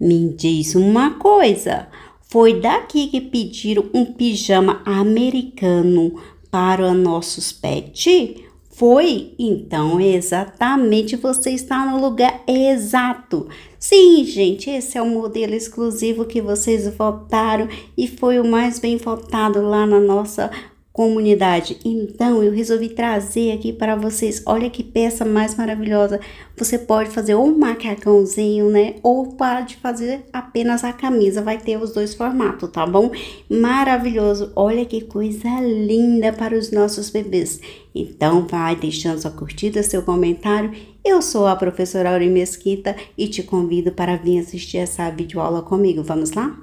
Me diz uma coisa, foi daqui que pediram um pijama americano para nossos pets? Foi? Então, exatamente, você está no lugar exato. Sim, gente, esse é o modelo exclusivo que vocês votaram e foi o mais bem votado lá na nossa comunidade. Então, eu resolvi trazer aqui para vocês. Olha que peça mais maravilhosa. Você pode fazer ou um macacãozinho, né? Ou pode fazer apenas a camisa. Vai ter os dois formatos, tá bom? Maravilhoso. Olha que coisa linda para os nossos bebês. Então, vai deixando sua curtida, seu comentário. Eu sou a professora Auri Mesquita e te convido para vir assistir essa videoaula comigo. Vamos lá?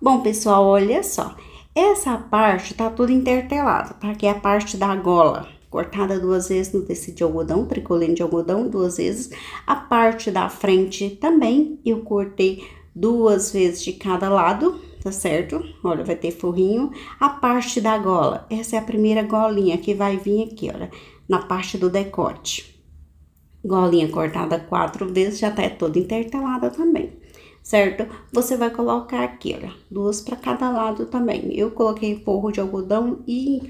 Bom, pessoal, olha só. Essa parte tá tudo intertelado, tá? Que é a parte da gola, cortada duas vezes no tecido de algodão, tricoline de algodão, duas vezes. A parte da frente também, eu cortei duas vezes de cada lado, tá certo? Olha, vai ter forrinho. A parte da gola, essa é a primeira golinha que vai vir aqui, olha, na parte do decote. Golinha cortada quatro vezes, já tá toda intertelada também. Certo? Você vai colocar aqui, olha, duas para cada lado também. Eu coloquei forro de algodão e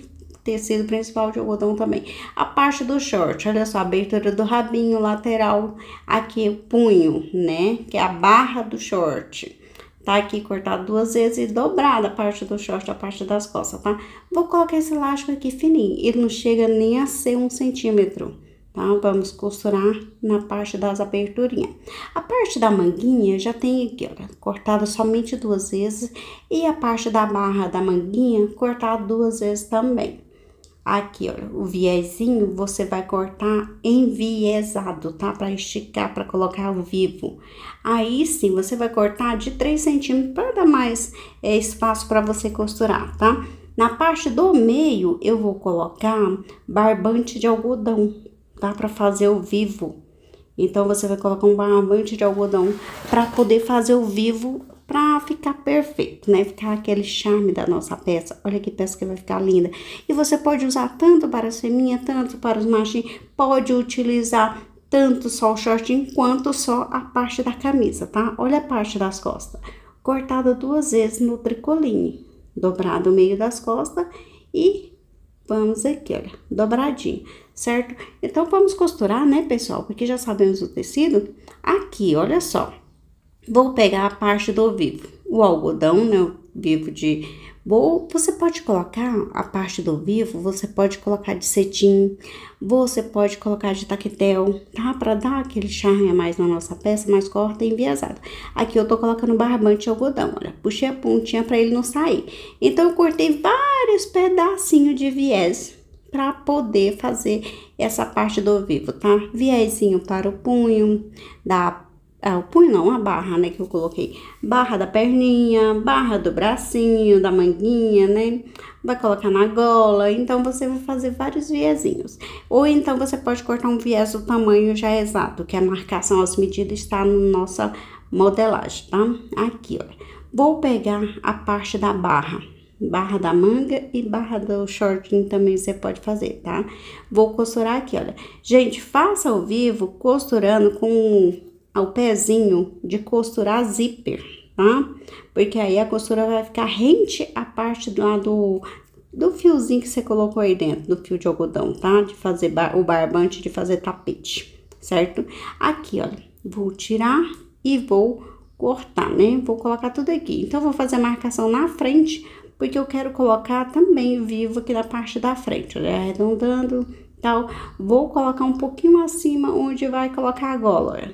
tecido principal de algodão também. A parte do short, olha só, a abertura do rabinho lateral, aqui o punho, né? Que é a barra do short. Tá aqui cortado duas vezes e dobrada a parte do short, a parte das costas, tá? Vou colocar esse elástico aqui fininho, ele não chega nem a ser 1 centímetro. Tá? Vamos costurar na parte das aberturinhas. A parte da manguinha já tem aqui, olha, cortada somente duas vezes. E a parte da barra da manguinha, cortada duas vezes também. Aqui, olha, o viezinho você vai cortar enviesado, tá? Pra esticar, pra colocar ao vivo. Aí sim, você vai cortar de 3 centímetros pra dar mais espaço pra você costurar, tá? Na parte do meio, eu vou colocar barbante de algodão. Dá para fazer o vivo. Então, você vai colocar um barbante de algodão para poder fazer o vivo, para ficar perfeito, né? Ficar aquele charme da nossa peça. Olha que peça que vai ficar linda. E você pode usar tanto para as feminhas, tanto para os machinhos. Pode utilizar tanto só o shortinho, quanto só a parte da camisa, tá? Olha a parte das costas. Cortada duas vezes no tricoline. Dobrado o meio das costas e... vamos aqui, olha, dobradinho, certo? Então, vamos costurar, né, pessoal? Porque já sabemos o tecido. Aqui, olha só. Vou pegar a parte do vivo. O algodão, né, o vivo de bolo. Você pode colocar a parte do vivo, você pode colocar de cetim. Você pode colocar de taquetel, tá? Pra dar aquele charme a mais na nossa peça, mas corta enviesada. Aqui eu tô colocando barbante de algodão, olha. Puxei a pontinha pra ele não sair. Então, eu cortei vários pedacinhos de viés pra poder fazer essa parte do vivo, tá? Viezinho para o punho, o punho não, a barra, né, que eu coloquei. Barra da perninha, barra do bracinho, da manguinha, né? Vai colocar na gola, então você vai fazer vários viezinhos. Ou então você pode cortar um viés do tamanho já exato, que a marcação, as medidas, está na nossa modelagem, tá? Aqui, olha. Vou pegar a parte da barra. Barra da manga e barra do shortinho também você pode fazer, tá? Vou costurar aqui, olha. Gente, faça ao vivo costurando com... ao pezinho de costurar zíper, tá? Porque aí a costura vai ficar rente à parte lá do fiozinho que você colocou aí dentro, do fio de algodão, tá? De fazer o barbante, de fazer tapete, certo? Aqui, olha, vou tirar e vou cortar, né? Vou colocar tudo aqui. Então, vou fazer a marcação na frente, porque eu quero colocar também vivo aqui na parte da frente, olha, arredondando, tal. Vou colocar um pouquinho acima onde vai colocar a gola, olha.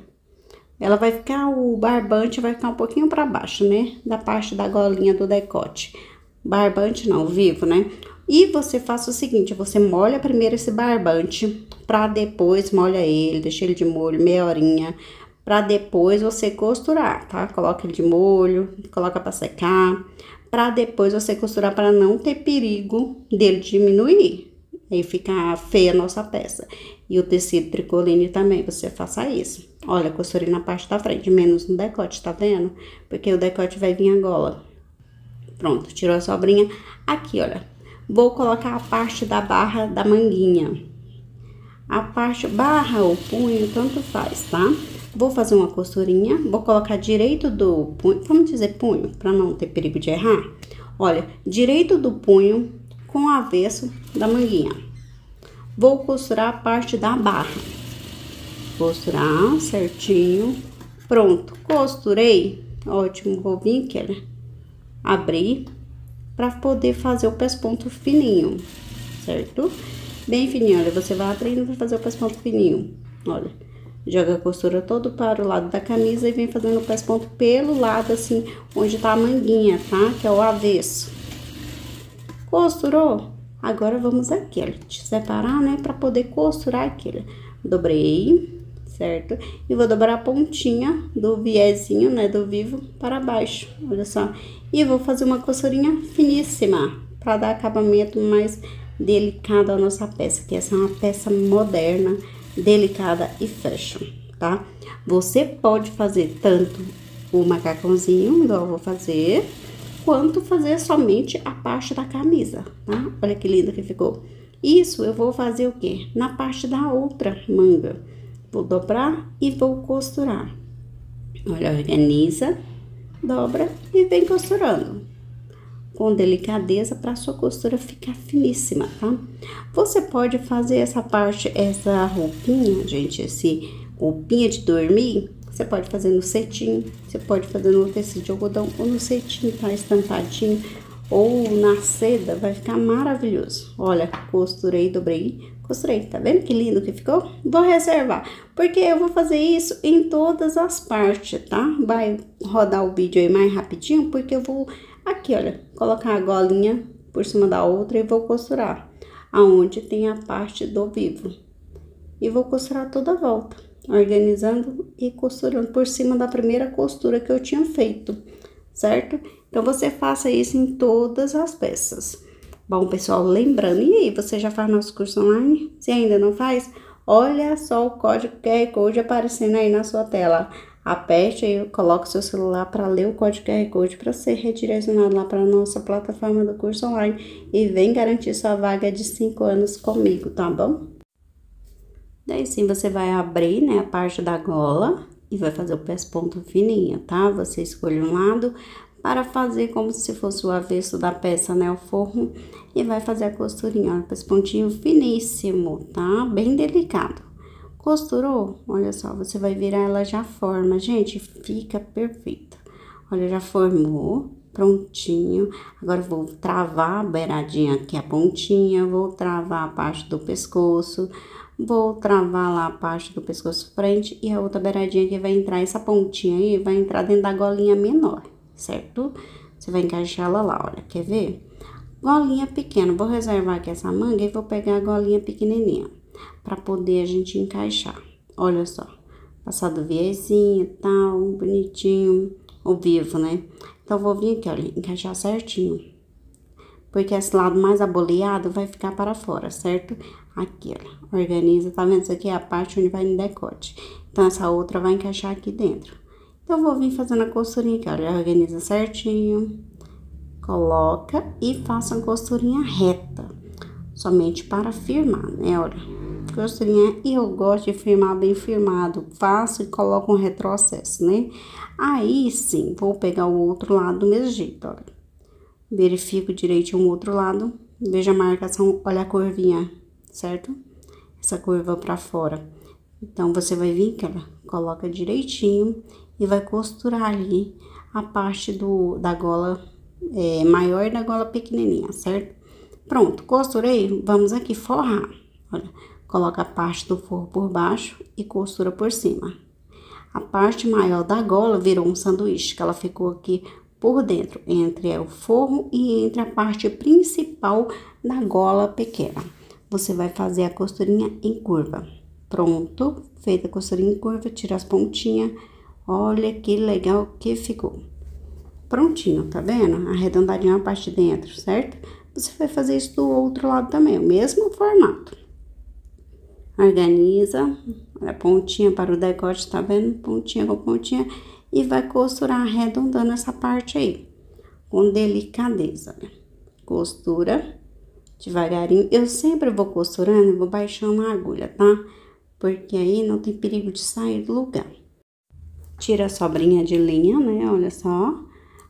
Ela vai ficar, o barbante vai ficar um pouquinho para baixo, né? Da parte da golinha do decote. Barbante não, vivo, né? E você faça o seguinte, você molha primeiro esse barbante, pra depois molha ele, deixa ele de molho meia horinha, pra depois você costurar, tá? Coloca ele de molho, coloca pra secar, pra depois você costurar pra não ter perigo dele diminuir. Aí fica feia a nossa peça. E o tecido tricoline também, você faça isso. Olha, costurei na parte da frente, menos no decote, tá vendo? Porque o decote vai vir a gola. Pronto, tirou a sobrinha. Aqui, olha, vou colocar a parte da barra da manguinha. A parte, barra ou punho, tanto faz, tá? Vou fazer uma costurinha, vou colocar direito do punho, vamos dizer punho, para não ter perigo de errar. Olha, direito do punho com o avesso da manguinha. Vou costurar a parte da barra. Costurar certinho. Pronto, costurei. Ótimo, vou vir aqui, olha, abrir para poder fazer o pesponto fininho, certo? Bem fininho, olha, você vai abrindo para fazer o pesponto fininho, olha. Joga a costura todo para o lado da camisa e vem fazendo o pesponto pelo lado, assim, onde tá a manguinha, tá? Que é o avesso. Costurou? Agora vamos aqui, olha, separar, né? Pra poder costurar aquele. Dobrei, certo? E vou dobrar a pontinha do viezinho, né? Do vivo para baixo, olha só. E vou fazer uma costurinha finíssima, pra dar acabamento mais delicado à nossa peça, que essa é uma peça moderna, delicada e fashion, tá? Você pode fazer tanto o macacãozinho, igual eu vou fazer, quanto fazer somente a parte da camisa, tá? Olha que lindo que ficou. Isso eu vou fazer o quê? Na parte da outra manga. Vou dobrar e vou costurar. Olha, organiza, dobra e vem costurando. Com delicadeza para sua costura ficar finíssima, tá? Você pode fazer essa parte, essa roupinha, gente, esse roupinha de dormir, você pode fazer no cetim, você pode fazer no tecido de algodão ou no cetim, tá? Estampadinho ou na seda, vai ficar maravilhoso. Olha, costurei, dobrei, costurei, tá vendo que lindo que ficou? Vou reservar, porque eu vou fazer isso em todas as partes, tá? Vai rodar o vídeo aí mais rapidinho, porque eu vou... Aqui, olha, colocar a golinha por cima da outra e vou costurar aonde tem a parte do vivo. E vou costurar toda a volta, organizando e costurando por cima da primeira costura que eu tinha feito, certo? Então, você faça isso em todas as peças. Bom, pessoal, lembrando, e aí, você já faz nosso curso online? Se ainda não faz, olha só o código QR Code aparecendo aí na sua tela. Aperte aí, coloque seu celular para ler o código QR Code para ser redirecionado lá para a nossa plataforma do curso online e vem garantir sua vaga de 5 anos comigo, tá bom? Daí sim você vai abrir, né, a parte da gola e vai fazer o pesponto fininho, tá? Você escolhe um lado para fazer como se fosse o avesso da peça, né, o forro, e vai fazer a costurinha, ó, pespontinho finíssimo, tá? Bem delicado. Costurou? Olha só, você vai virar, ela já forma, gente, fica perfeita. Olha, já formou, prontinho. Agora vou travar a beiradinha aqui, a pontinha, vou travar a parte do pescoço, vou travar lá a parte do pescoço frente e a outra beiradinha que vai entrar, essa pontinha aí, vai entrar dentro da golinha menor, certo? Você vai encaixar ela lá, olha, quer ver? Golinha pequena, vou reservar aqui essa manga e vou pegar a golinha pequenininha. Pra poder a gente encaixar. Olha só, passar do viezinho e tal, bonitinho, o vivo, né? Então, vou vir aqui, olha, encaixar certinho. Porque esse lado mais aboleado vai ficar para fora, certo? Aqui, olha, organiza, tá vendo? Isso aqui é a parte onde vai no decote. Então, essa outra vai encaixar aqui dentro. Então, vou vir fazendo a costurinha aqui, olha, organiza certinho. Coloca e faça uma costurinha reta. Somente para firmar, né? Olha, costurinha, e eu gosto de firmar bem firmado, faço e coloco um retrocesso, né? Aí sim, vou pegar o outro lado do mesmo jeito, olha. Verifico direitinho o outro lado, veja a marcação, olha a curvinha, certo? Essa curva pra fora. Então, você vai vir aqui, olha, coloca direitinho e vai costurar ali a parte da gola maior e da gola pequenininha, certo? Pronto, costurei, vamos aqui forrar, olha, coloca a parte do forro por baixo e costura por cima. A parte maior da gola virou um sanduíche, que ela ficou aqui por dentro, entre o forro e entre a parte principal da gola pequena. Você vai fazer a costurinha em curva. Pronto, feita a costurinha em curva, tira as pontinhas, olha que legal que ficou. Prontinho, tá vendo? Arredondadinha a parte de dentro, certo? Você vai fazer isso do outro lado também, o mesmo formato. Organiza, olha, pontinha para o decote, tá vendo? Pontinha com pontinha. E vai costurar arredondando essa parte aí, com delicadeza, né? Costura devagarinho. Eu sempre vou costurando e vou baixando a agulha, tá? Porque aí não tem perigo de sair do lugar. Tira a sobrinha de linha, né? Olha só.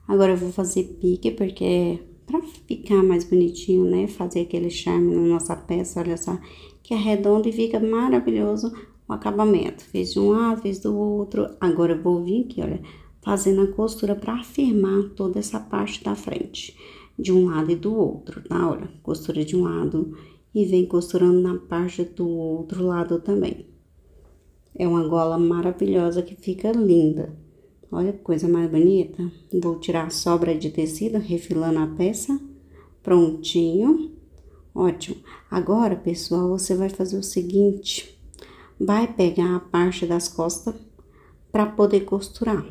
Agora eu vou fazer pique, porque pra ficar mais bonitinho, né? Fazer aquele charme na nossa peça, olha só. Que é redondo e fica maravilhoso o acabamento. Fiz de um lado, fiz do outro. Agora eu vou vir aqui, olha, fazendo a costura pra afirmar toda essa parte da frente. De um lado e do outro, tá? Olha, costura de um lado e vem costurando na parte do outro lado também. É uma gola maravilhosa que fica linda. Olha que coisa mais bonita. Vou tirar a sobra de tecido, refilando a peça. Prontinho. Ótimo. Agora, pessoal, você vai fazer o seguinte. Vai pegar a parte das costas para poder costurar.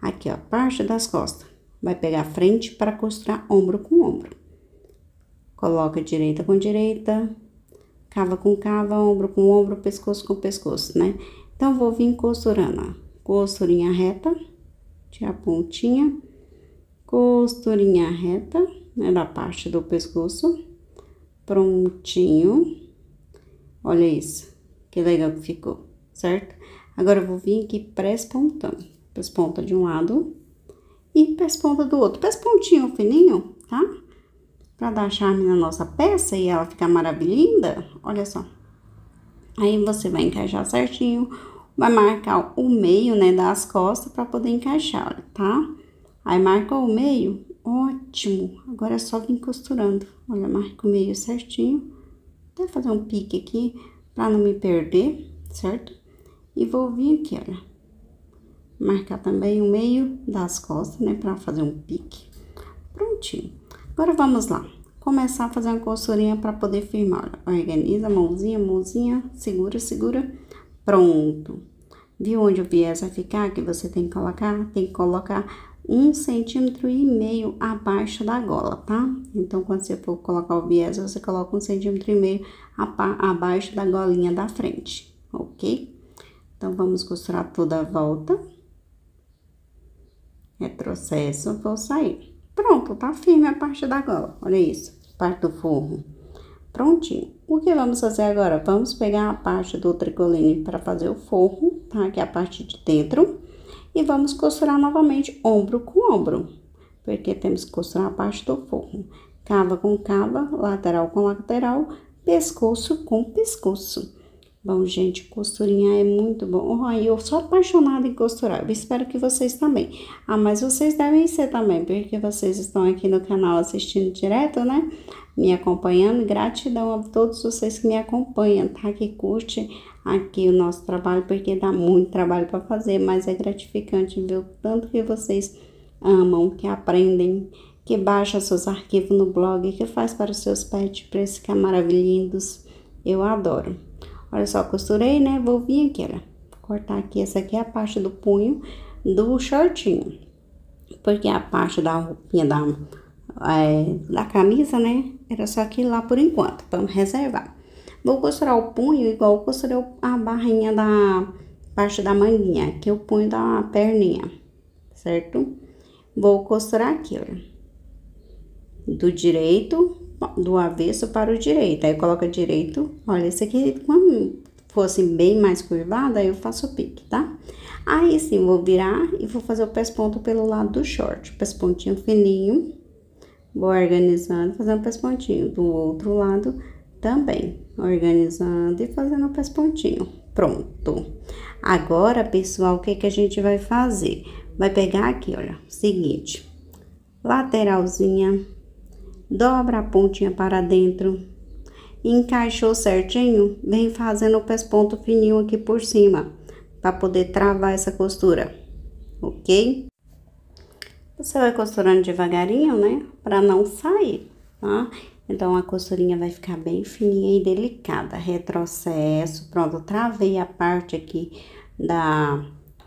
Aqui, ó, parte das costas. Vai pegar a frente para costurar ombro com ombro. Coloca direita com direita. Cava com cava, ombro com ombro, pescoço com pescoço, né? Então, vou vir costurando, ó. Costurinha reta, tira a pontinha. Costurinha reta, né? Da parte do pescoço. Prontinho. Olha isso. Que legal que ficou, certo? Agora, eu vou vir aqui pespontando. Pesponta de um lado e pesponta do outro. Pespontinho fininho, tá? Pra dar charme na nossa peça e ela ficar maravilhosa, olha só. Aí, você vai encaixar certinho, vai marcar o meio, né, das costas pra poder encaixar, olha, tá? Aí, marcou o meio, ótimo. Agora, é só vir costurando. Olha, marca o meio certinho. Vou fazer um pique aqui pra não me perder, certo? E vou vir aqui, olha. Marcar também o meio das costas, né, pra fazer um pique. Prontinho. Agora, vamos lá. Começar a fazer uma costurinha para poder firmar. Olha, organiza, mãozinha, mãozinha, segura, segura. Pronto. Viu onde o viés vai ficar? Que você tem que colocar? Tem que colocar 1,5 cm abaixo da gola, tá? Então, quando você for colocar o viés, você coloca 1,5 cm abaixo da golinha da frente, ok? Então, vamos costurar toda a volta. Retrocesso, vou sair. Pronto, tá firme a parte da gola, olha isso, parte do forro. Prontinho. O que vamos fazer agora? Vamos pegar a parte do tricoline para fazer o forro, tá? Que é a parte de dentro. E vamos costurar novamente ombro com ombro, porque temos que costurar a parte do forro. Cava com cava, lateral com lateral, pescoço com pescoço. Bom, gente, costurinha é muito bom. Ai, eu sou apaixonada em costurar. Eu espero que vocês também. Ah, mas vocês devem ser também, porque vocês estão aqui no canal assistindo direto, né? Me acompanhando. Gratidão a todos vocês que me acompanham, tá? Que curte aqui o nosso trabalho, porque dá muito trabalho para fazer, mas é gratificante ver o tanto que vocês amam, que aprendem, que baixam seus arquivos no blog, que faz para os seus pets, para esses que é maravilhosos. Eu adoro. Olha só, costurei, né? Vou vir aqui, olha, cortar aqui. Essa aqui é a parte do punho do shortinho. Porque a parte da roupinha da camisa, né? Era só aqui lá por enquanto, vamos reservar. Vou costurar o punho igual eu costurei a barrinha da parte da manguinha, que é o punho da perninha, certo? Vou costurar aqui, olha. Do direito... do avesso para o direito, aí coloca direito, olha, esse aqui, quando fosse bem mais curvado, aí eu faço o pique, tá? Aí sim, vou virar e vou fazer o pesponto pelo lado do short, pespontinho fininho, vou organizando, fazendo o pespontinho do outro lado também, organizando e fazendo o pespontinho, pronto. Agora, pessoal, o que que a gente vai fazer? Vai pegar aqui, olha, seguinte, lateralzinha... Dobra a pontinha para dentro, encaixou certinho, vem fazendo o pesponto fininho aqui por cima, para poder travar essa costura, ok? Você vai costurando devagarinho, né? Para não sair, tá? Então, a costurinha vai ficar bem fininha e delicada. Retrocesso, pronto, travei a parte aqui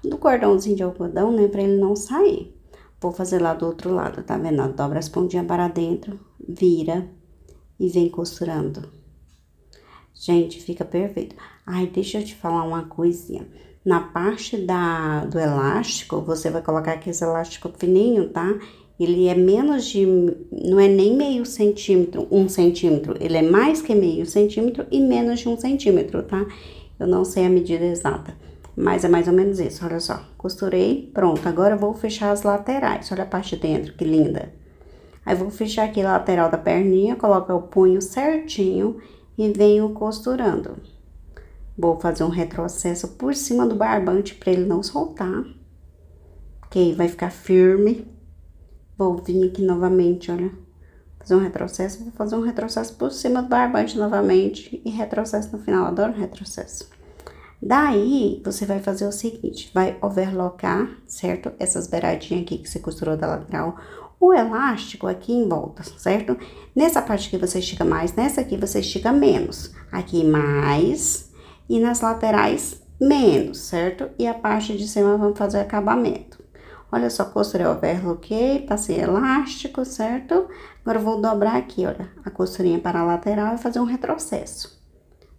do cordãozinho de algodão, né? Para ele não sair. Vou fazer lá do outro lado, tá vendo? Dobra as pontinhas para dentro, vira e vem costurando. Gente, fica perfeito. Ai, deixa eu te falar uma coisinha. Na parte do elástico, você vai colocar aqui esse elástico fininho, tá? Ele é menos de... não é nem meio centímetro, 1 cm. Ele é mais que meio centímetro e menos de 1 cm, tá? Eu não sei a medida exata. Mas é mais ou menos isso, olha só. Costurei, pronto. Agora eu vou fechar as laterais. Olha a parte de dentro, que linda. Aí vou fechar aqui a lateral da perninha, colocar o punho certinho e venho costurando. Vou fazer um retrocesso por cima do barbante para ele não soltar. Ok? Vai ficar firme. Vou vir aqui novamente, olha. Fazer um retrocesso, vou fazer um retrocesso por cima do barbante novamente e retrocesso no final. Adoro retrocesso. Daí, você vai fazer o seguinte, vai overlocar, certo? Essas beiradinhas aqui que você costurou da lateral, o elástico aqui em volta, certo? Nessa parte aqui você estica mais, nessa aqui você estica menos. Aqui mais, e nas laterais menos, certo? E a parte de cima vamos fazer acabamento. Olha só, costurei, overloquei, passei elástico, certo? Agora eu vou dobrar aqui, olha, a costurinha para a lateral e fazer um retrocesso.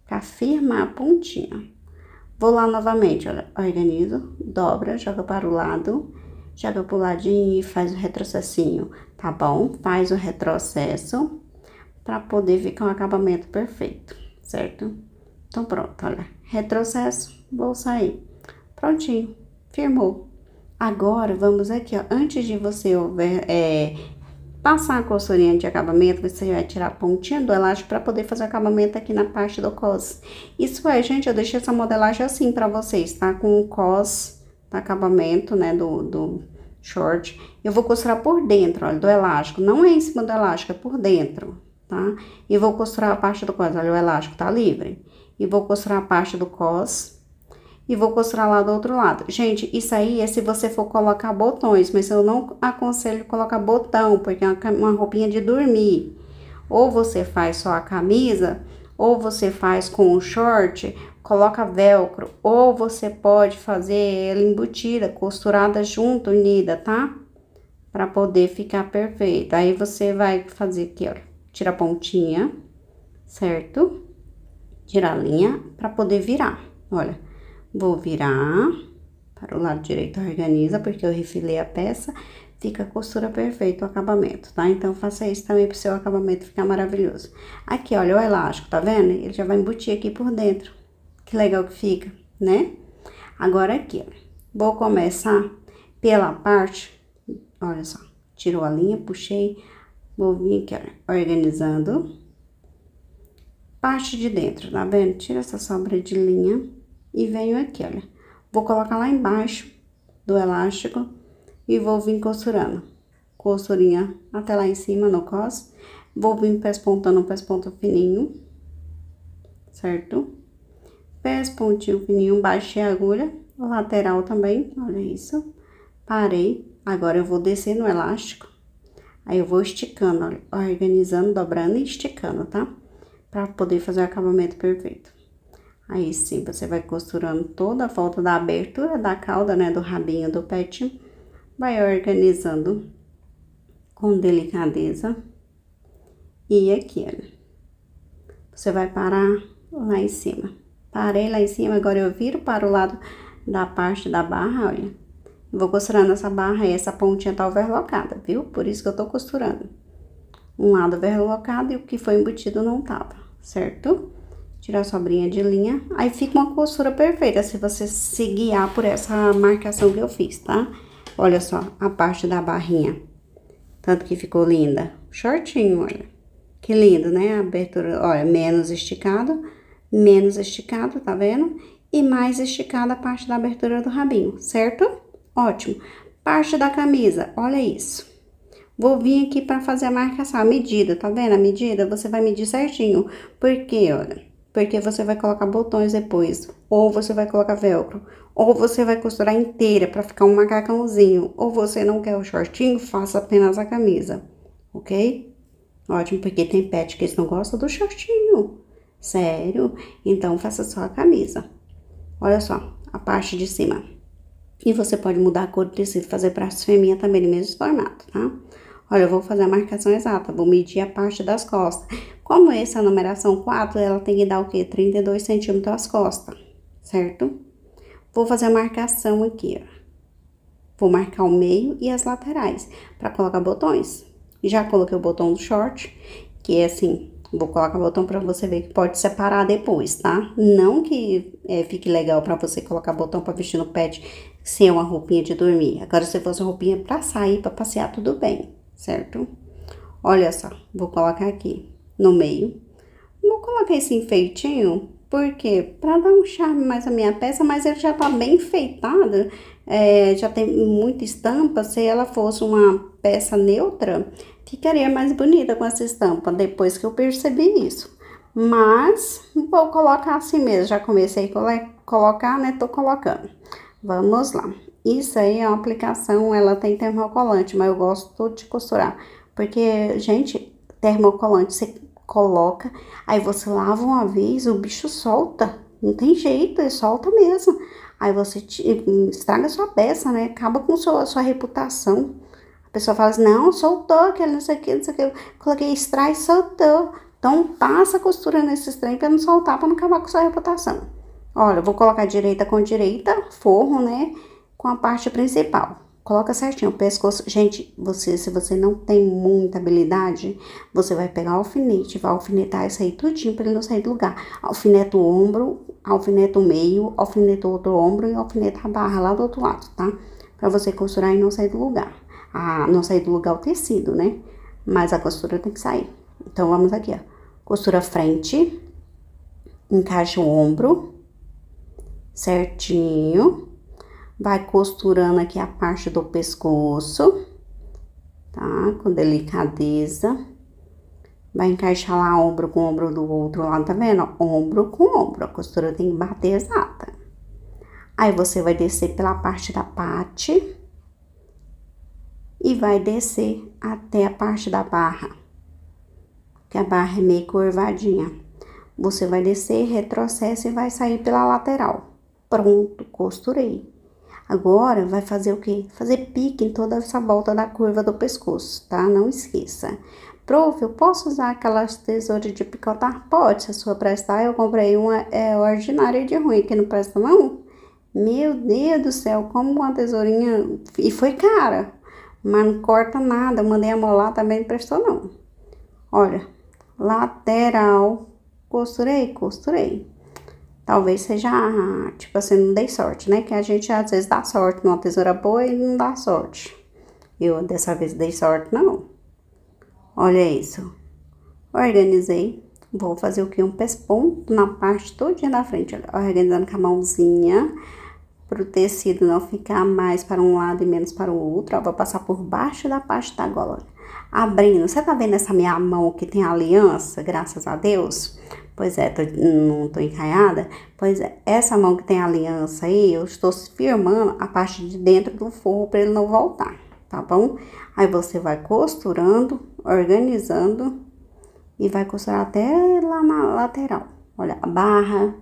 Pra firmar a pontinha. Vou lá novamente, olha, organizo, dobra, joga para o lado, joga pro ladinho e faz o retrocessinho, tá bom? Faz o retrocesso pra poder ficar um acabamento perfeito, certo? Então, pronto, olha, retrocesso, vou sair. Prontinho, firmou. Agora, vamos aqui, ó, antes de você passar a costurinha de acabamento, você vai tirar a pontinha do elástico para poder fazer o acabamento aqui na parte do cos. Isso é, gente, eu deixei essa modelagem assim para vocês, tá? Com o cos, acabamento, né, do short. Eu vou costurar por dentro, olha, do elástico. Não é em cima do elástico, é por dentro, tá? E vou costurar a parte do cos, olha, o elástico tá livre. E vou costurar a parte do cos. E vou costurar lá do outro lado. Gente, isso aí é se você for colocar botões, mas eu não aconselho colocar botão, porque é uma roupinha de dormir. Ou você faz só a camisa, ou você faz com o short, coloca velcro, ou você pode fazer ela embutida, costurada junto, unida, tá? Pra poder ficar perfeita. Aí você vai fazer aqui, ó, tira a pontinha, certo? Tira a linha pra poder virar, olha. Vou virar para o lado direito, organiza, porque eu refilei a peça, fica a costura perfeita, o acabamento, tá? Então, faça isso também para o seu acabamento ficar maravilhoso. Aqui, olha, o elástico, tá vendo? Ele já vai embutir aqui por dentro. Que legal que fica, né? Agora aqui, olha, vou começar pela parte, olha só, tirou a linha, puxei, vou vir aqui, olha, organizando. Parte de dentro, tá vendo? Tira essa sobra de linha. E venho aqui, olha, vou colocar lá embaixo do elástico e vou vir costurando. Costurinha até lá em cima no cos. Vou vir pespontando um pesponto fininho, certo? Pespontinho fininho, baixei a agulha, lateral também, olha isso. Parei, agora eu vou descer no elástico. Aí eu vou esticando, olha, organizando, dobrando e esticando, tá? Pra poder fazer o acabamento perfeito. Aí sim, você vai costurando toda a volta da abertura da cauda, né, do rabinho do pet. Vai organizando com delicadeza. E aqui, olha. Você vai parar lá em cima. Parei lá em cima, agora eu viro para o lado da parte da barra, olha. Vou costurando essa barra e essa pontinha tá overlocada, viu? Por isso que eu tô costurando. Um lado overlocado e o que foi embutido não tava, certo? Tirar a sobrinha de linha, aí fica uma costura perfeita, se você se guiar por essa marcação que eu fiz, tá? Olha só, a parte da barrinha, tanto que ficou linda. Shortinho, olha, que lindo, né? A abertura, olha, menos esticado, tá vendo? E mais esticada a parte da abertura do rabinho, certo? Ótimo. Parte da camisa, olha isso. Vou vir aqui pra fazer a marcação, a medida, tá vendo? A medida, você vai medir certinho, porque, olha... Porque você vai colocar botões depois, ou você vai colocar velcro, ou você vai costurar inteira pra ficar um macacãozinho, ou você não quer o shortinho, faça apenas a camisa, ok? Ótimo, porque tem pet que eles não gostam do shortinho, sério? Então, faça só a camisa. Olha só, a parte de cima. E você pode mudar a cor do tecido, fazer pra fêmea também no mesmo formato, tá? Olha, eu vou fazer a marcação exata, vou medir a parte das costas. Como essa numeração 4, ela tem que dar o quê? 32 centímetros as costas, certo? Vou fazer a marcação aqui, ó. Vou marcar o meio e as laterais, pra colocar botões. Já coloquei o botão do short, que é assim, Vou colocar botão pra você ver que pode separar depois, tá? Não que fique legal pra você colocar botão pra vestir no pet sem uma roupinha de dormir. Agora, se fosse uma roupinha pra sair, pra passear, tudo bem, certo? Olha só, vou colocar aqui no meio. Vou colocar esse enfeitinho, porque pra dar um charme mais à minha peça, mas ele já tá bem enfeitada. Já tem muita estampa, se ela fosse uma peça neutra... Ficaria mais bonita com essa estampa, depois que eu percebi isso. Mas, vou colocar assim mesmo, já comecei a colocar, né? Tô colocando. Vamos lá. Isso aí é uma aplicação, ela tem termocolante, mas eu gosto de costurar. Porque, gente, termocolante você coloca, aí você lava uma vez, o bicho solta. Não tem jeito, ele solta mesmo. Aí você estraga a sua peça, né? Acaba com a sua reputação. A pessoa fala assim, não, soltou, que não sei o que, não sei o que, eu coloquei extrai, soltou. Então, passa a costura nesses trem pra não soltar, pra não acabar com sua reputação. Olha, eu vou colocar direita com direita, forro, né, com a parte principal. Coloca certinho o pescoço. Gente, se você não tem muita habilidade, você vai pegar o alfinete, vai alfinetar isso aí tudinho pra ele não sair do lugar. Alfineta o ombro, alfineta o meio, alfineta o outro ombro e alfineta a barra lá do outro lado, tá? Pra você costurar e não sair do lugar. Ah, não sair do lugar o tecido, né? Mas a costura tem que sair. Então, vamos aqui, ó. Costura frente. Encaixa o ombro. Certinho. Vai costurando aqui a parte do pescoço. Tá? Com delicadeza. Vai encaixar lá ombro com ombro do outro lado, tá vendo? Ombro com ombro. A costura tem que bater exata. Aí, você vai descer pela parte da parte... E vai descer até a parte da barra, que a barra é meio curvadinha. Você vai descer, retrocessa e vai sair pela lateral. Pronto, costurei. Agora, vai fazer o quê? Fazer pique em toda essa volta da curva do pescoço, tá? Não esqueça. Prof, eu posso usar aquelas tesouras de picotar? Pode, se a sua prestar. Eu comprei uma ordinária de ruim, que não presta não. Meu Deus do céu, como uma tesourinha... E foi cara. Mas não corta nada, eu mandei amolar, também não prestou não. Olha, lateral, costurei. Talvez seja, tipo assim, não dei sorte, né? Que a gente às vezes dá sorte numa tesoura boa e não dá sorte. Eu dessa vez dei sorte não. Olha isso. Organizei. Vou fazer o que? Um pesponto na parte todinha da frente, organizando com a mãozinha. Para o tecido não ficar mais para um lado e menos para o outro, ó, vou passar por baixo da parte da gola. Abrindo, você tá vendo essa minha mão que tem aliança, graças a Deus? Pois é, não tô encaiada. Pois é, essa mão que tem aliança aí, eu estou firmando a parte de dentro do forro para ele não voltar, tá bom? Aí você vai costurando, organizando e vai costurar até lá na lateral. Olha, a barra...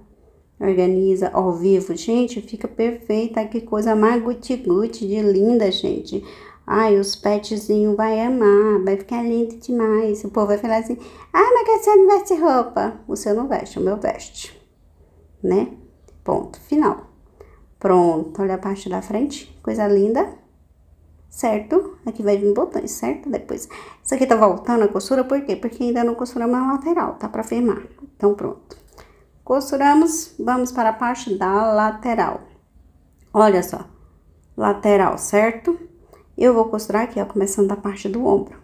Organiza ao vivo, gente, fica perfeita, que coisa mais guti-guti de linda, gente. Ai, os petzinhos vai amar, vai ficar lindo demais. O povo vai falar assim, ai, mas que você não veste roupa. O seu não veste, o meu veste, né? Ponto, final. Pronto, olha a parte da frente, coisa linda, certo? Aqui vai vir botões, certo? Depois, isso aqui tá voltando a costura, por quê? Porque ainda não costuramos a lateral, tá? Pra firmar, então pronto. Costuramos, vamos para a parte da lateral. Olha só, lateral, certo? Eu vou costurar aqui, ó, começando da parte do ombro.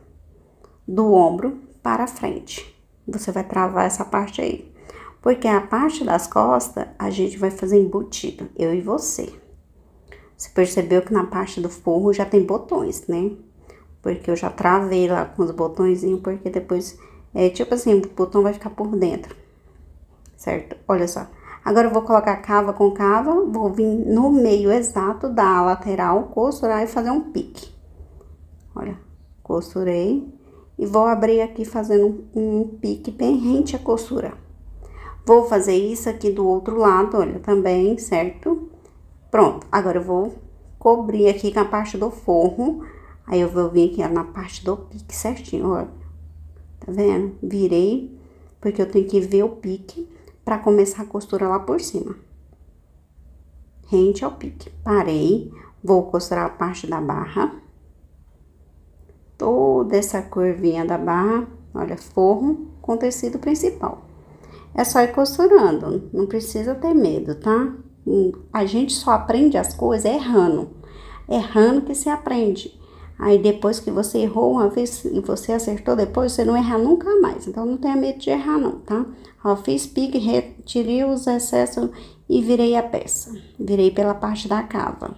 Do ombro para frente. Você vai travar essa parte aí. Porque a parte das costas, a gente vai fazer embutido, eu e você. Você percebeu que na parte do forro já tem botões, né? Porque eu já travei lá com os botõezinhos, porque depois, tipo assim, o botão vai ficar por dentro. Certo? Olha só. Agora eu vou colocar cava com cava, vou vir no meio exato da lateral, costurar e fazer um pique. Olha, costurei e vou abrir aqui fazendo um pique bem rente à costura. Vou fazer isso aqui do outro lado, olha, também, certo? Pronto, agora eu vou cobrir aqui com a parte do forro, aí eu vou vir aqui, ó, na parte do pique certinho, olha. Tá vendo? Virei, porque eu tenho que ver o pique. Pra começar a costura lá por cima. Rente ao pique. Parei. Vou costurar a parte da barra. Toda essa curvinha da barra. Olha, forro. com o tecido principal. É só ir costurando, não precisa ter medo, tá? A gente só aprende as coisas errando. Errando que se aprende. Aí depois que você errou uma vez e você acertou depois, você não erra nunca mais. Então não tenha medo de errar não, tá? Ó, fiz pique, retirei os excessos e virei a peça. Virei pela parte da cava.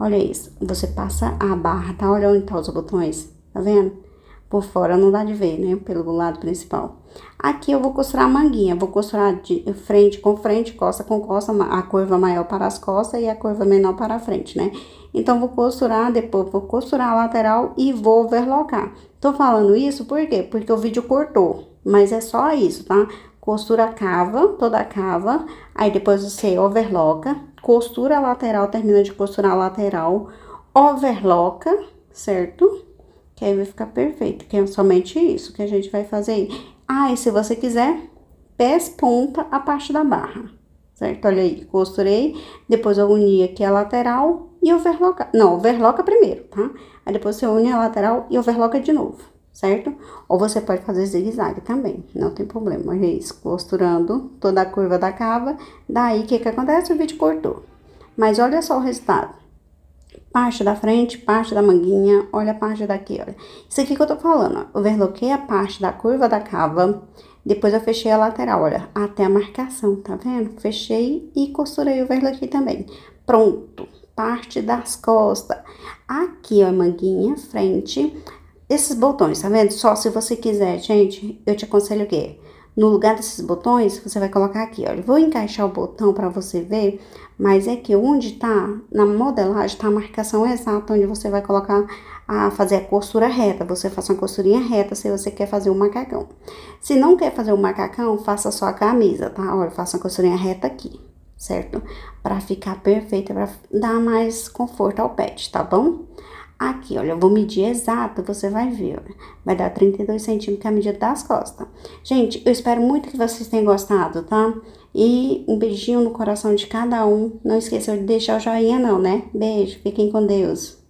Olha isso, você passa a barra, tá? Olha onde tá os botões, tá vendo? Por fora não dá de ver, né? Pelo lado principal. Aqui eu vou costurar a manguinha. Vou costurar de frente com frente, costa com costa. A curva maior para as costas e a curva menor para a frente, né? Então, vou costurar, depois vou costurar a lateral e vou overlocar. Tô falando isso por quê? Porque o vídeo cortou. Mas é só isso, tá? Costura a cava, toda a cava. Aí, depois você overloca. Costura a lateral, termina de costurar a lateral. Overloca, certo? Que aí vai ficar perfeito, que é somente isso que a gente vai fazer aí. Ah, e se você quiser, pesponta a parte da barra, certo? Olha aí, costurei, depois eu uni aqui a lateral e overloca. Não, overloca primeiro, tá? Aí depois você une a lateral e overloca de novo, certo? Ou você pode fazer zigue-zague também, não tem problema. Olha isso, costurando toda a curva da cava. Daí, o que que acontece? O vídeo cortou. Mas olha só o resultado. Parte da frente, parte da manguinha, olha a parte daqui, olha. Isso aqui que eu tô falando, ó. Overloquei a parte da curva da cava, depois eu fechei a lateral, olha, até a marcação, tá vendo? Fechei e costurei o overloquei também. Pronto, parte das costas. Aqui, ó, manguinha, frente. Esses botões, tá vendo? Só se você quiser, gente, eu te aconselho o quê? No lugar desses botões, você vai colocar aqui, olha. Vou encaixar o botão pra você ver, mas é que onde tá, na modelagem, tá a marcação exata onde você vai colocar, fazer a costura reta. Você faça uma costurinha reta se você quer fazer o macacão. Se não quer fazer o macacão, faça só a camisa, tá? Olha, faça uma costurinha reta aqui, certo? Pra ficar perfeita, pra dar mais conforto ao pet, tá bom? Aqui, olha, eu vou medir exato, você vai ver, olha. Vai dar 32 centímetros, que é a medida das costas. Gente, eu espero muito que vocês tenham gostado, tá? E um beijinho no coração de cada um. Não esqueçam de deixar o joinha não, né? Beijo, fiquem com Deus.